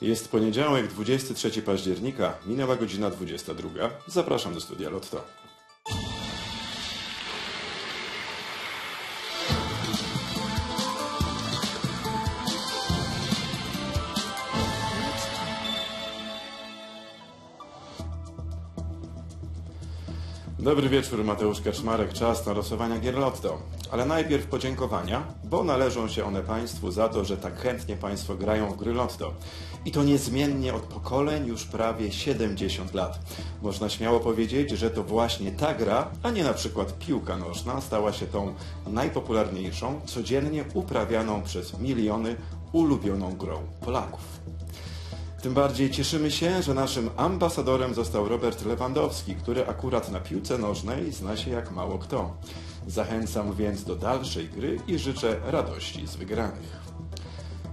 Jest poniedziałek, 23 października, minęła godzina 22. Zapraszam do studia Lotto. Dobry wieczór, Mateusz Kaczmarek. Czas na losowania gier Lotto. Ale najpierw podziękowania, bo należą się one Państwu za to, że tak chętnie Państwo grają w gry Lotto. I to niezmiennie od pokoleń, już prawie 70 lat. Można śmiało powiedzieć, że to właśnie ta gra, a nie na przykład piłka nożna, stała się tą najpopularniejszą, codziennie uprawianą przez miliony ulubioną grą Polaków. Tym bardziej cieszymy się, że naszym ambasadorem został Robert Lewandowski, który akurat na piłce nożnej zna się jak mało kto. Zachęcam więc do dalszej gry i życzę radości z wygranych.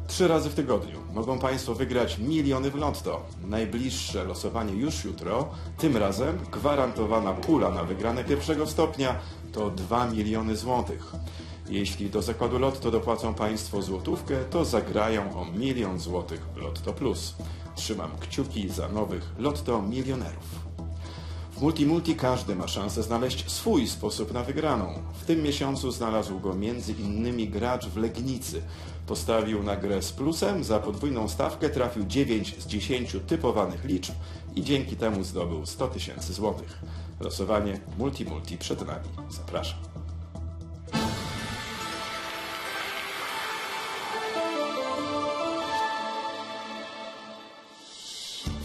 3 razy w tygodniu mogą Państwo wygrać miliony w Lotto. Najbliższe losowanie już jutro, tym razem gwarantowana pula na wygrane pierwszego stopnia to 2 miliony złotych. Jeśli do zakładu Lotto dopłacą Państwo złotówkę, to zagrają o 1 000 000 złotych w Lotto Plus. Trzymam kciuki za nowych Lotto milionerów. W Multi Multi każdy ma szansę znaleźć swój sposób na wygraną. W tym miesiącu znalazł go m.in. gracz w Legnicy. Postawił na grę z plusem, za podwójną stawkę trafił 9 z 10 typowanych liczb i dzięki temu zdobył 100 tysięcy złotych. Losowanie Multi Multi przed nami. Zapraszam.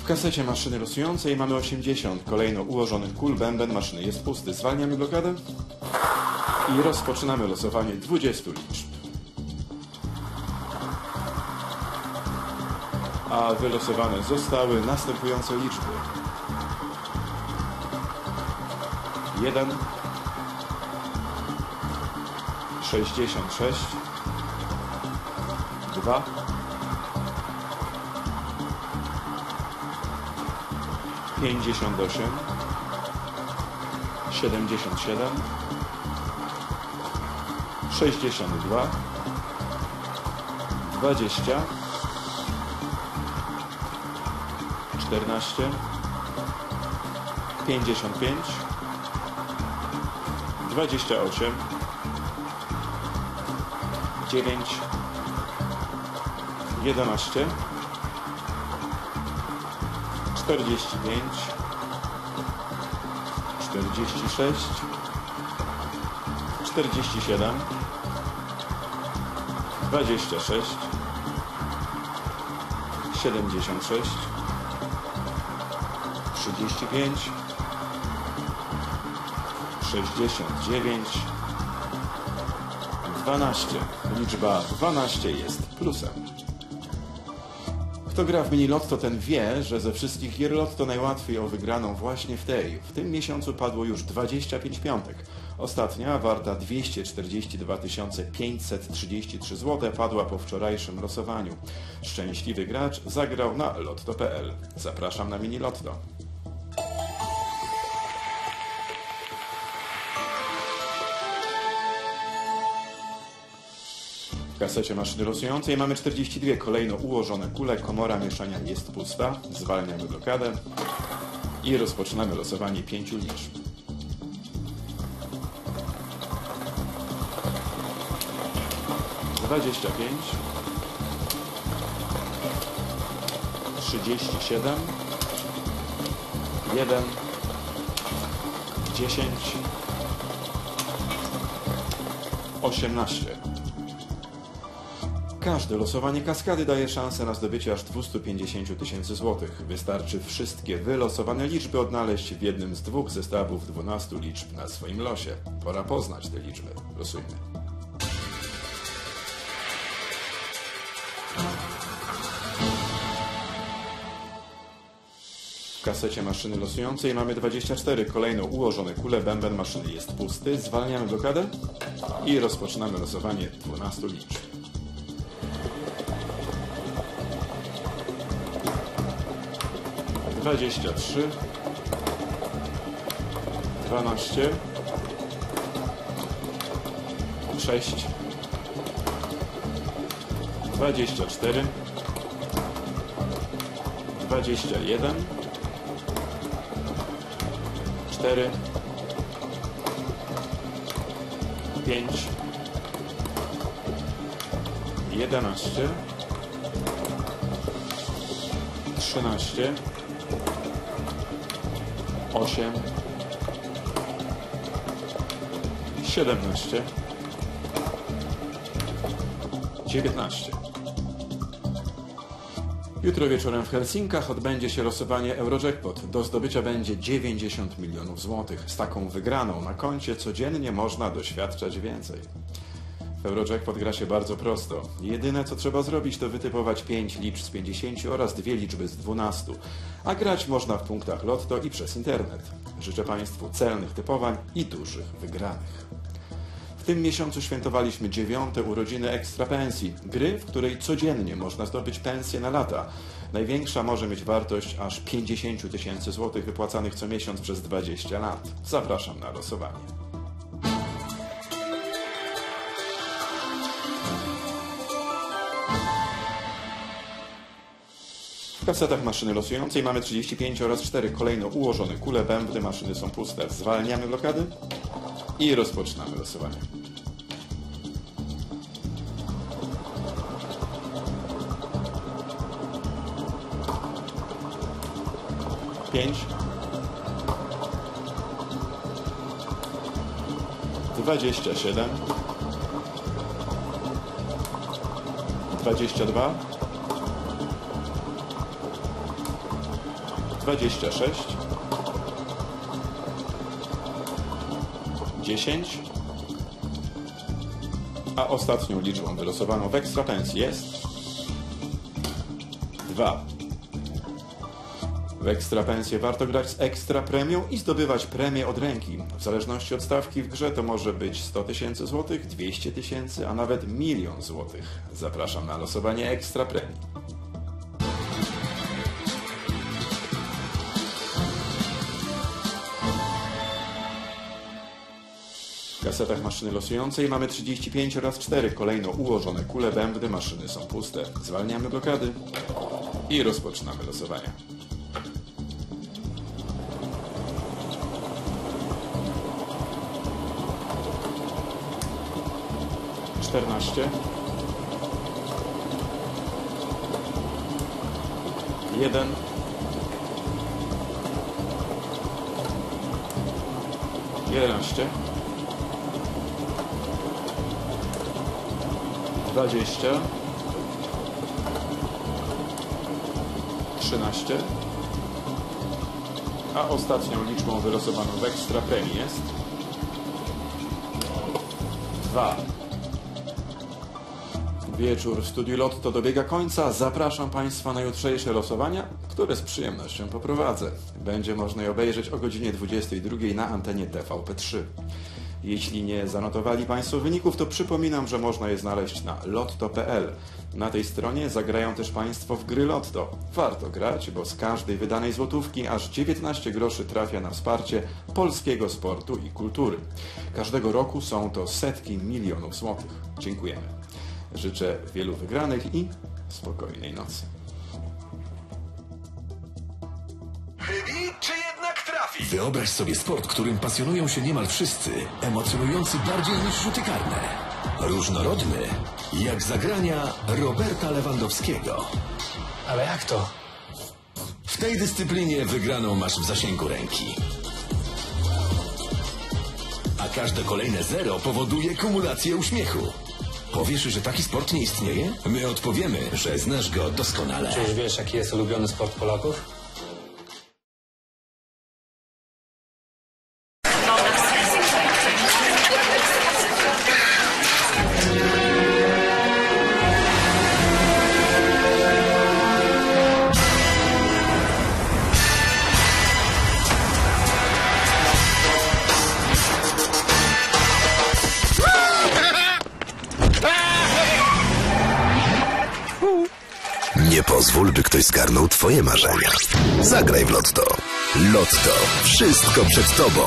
W kasecie maszyny losującej mamy 80. Kolejno ułożonych kul, bęben maszyny jest pusty. Zwalniamy blokadę i rozpoczynamy losowanie 20 liczb. A wylosowane zostały następujące liczby: 1, 66, 2, 58, 77, 62, 20, 14, 55, 28, 9, 11, 45, 46, 47, 26, 76, 35, 69, 12. Liczba 12 jest plusem. Kto gra w Mini Lotto, ten wie, że ze wszystkich gier Lotto najłatwiej o wygraną właśnie w tej. W tym miesiącu padło już 25 piątek. Ostatnia, warta 242 533 zł, padła po wczorajszym losowaniu. Szczęśliwy gracz zagrał na lotto.pl. Zapraszam na Mini Lotto. W kasecie maszyny losującej mamy 42. Kolejno ułożone kule, komora mieszania jest pusta. Zwalniamy blokadę i rozpoczynamy losowanie 5 liczb. 25, 37, 1, 10, 18. Każde losowanie Kaskady daje szansę na zdobycie aż 250 tysięcy złotych. Wystarczy wszystkie wylosowane liczby odnaleźć w jednym z dwóch zestawów 12 liczb na swoim losie. Pora poznać te liczby. Losujmy. W kasecie maszyny losującej mamy 24. Kolejno ułożone kule, bęben maszyny jest pusty. Zwalniamy blokadę i rozpoczynamy losowanie 12 liczb. 23, 12, 6, 24, 21, 4, 5, 11, 13, 8, 17, 19. Jutro wieczorem w Helsinkach odbędzie się losowanie Eurojackpot. Do zdobycia będzie 90 milionów złotych. Z taką wygraną na koncie codziennie można doświadczać więcej. W Eurojackpot gra się bardzo prosto. Jedyne co trzeba zrobić to wytypować 5 liczb z 50 oraz 2 liczby z 12. A grać można w punktach Lotto i przez internet. Życzę Państwu celnych typowań i dużych wygranych. W tym miesiącu świętowaliśmy 9. urodziny Ekstra Pensji, gry, w której codziennie można zdobyć pensję na lata. Największa może mieć wartość aż 50 tysięcy złotych wypłacanych co miesiąc przez 20 lat. Zapraszam na losowanie. W kasetach maszyny losującej mamy 35 oraz 4 kolejno ułożone kule, bębny maszyny są puste. Zwalniamy blokady i rozpoczynamy losowanie. Pięć. 27. 22. 26. 10, a ostatnią liczbą wylosowaną w Ekstra Pensji jest 2. W Ekstra Pensję warto grać z ekstra premią i zdobywać premię od ręki. W zależności od stawki w grze to może być 100 tysięcy złotych, 200 tysięcy, a nawet milion złotych. Zapraszam na losowanie ekstra premii. W kasetach maszyny losującej mamy 35 oraz 4 kolejno ułożone kule, bębny maszyny są puste. Zwalniamy blokady i rozpoczynamy losowanie. 14. 1. 11. 20, 13, a ostatnią liczbą wylosowaną w ekstra premii jest 2. Wieczór w studiu Lotto dobiega końca. Zapraszam Państwa na jutrzejsze losowania, które z przyjemnością poprowadzę. Będzie można je obejrzeć o godzinie 22 na antenie TVP3. Jeśli nie zanotowali Państwo wyników, to przypominam, że można je znaleźć na lotto.pl. Na tej stronie zagrają też Państwo w gry Lotto. Warto grać, bo z każdej wydanej złotówki aż 19 groszy trafia na wsparcie polskiego sportu i kultury. Każdego roku są to setki milionów złotych. Dziękujemy. Życzę wielu wygranych i spokojnej nocy. Wyobraź sobie sport, którym pasjonują się niemal wszyscy, emocjonujący bardziej niż rzuty karne. Różnorodny, jak zagrania Roberta Lewandowskiego. Ale jak to? W tej dyscyplinie wygraną masz w zasięgu ręki. A każde kolejne zero powoduje kumulację uśmiechu. Powiesz, że taki sport nie istnieje? My odpowiemy, że znasz go doskonale. Czy już wiesz, jaki jest ulubiony sport Polaków? Nie pozwól, by ktoś zgarnął twoje marzenia. Zagraj w Lotto. Lotto. Wszystko przed tobą.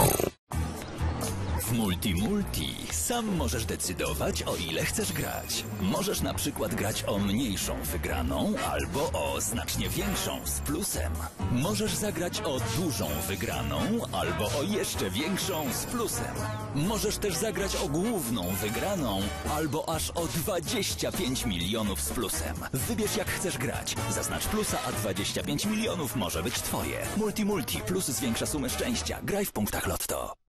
W Multi Multi. Sam możesz decydować, o ile chcesz grać. Możesz na przykład grać o mniejszą wygraną albo o znacznie większą z plusem. Możesz zagrać o dużą wygraną albo o jeszcze większą z plusem. Możesz też zagrać o główną wygraną albo aż o 25 milionów z plusem. Wybierz, jak chcesz grać. Zaznacz plusa, a 25 milionów może być twoje. Multi Multi. Plus zwiększa sumę szczęścia. Graj w punktach Lotto.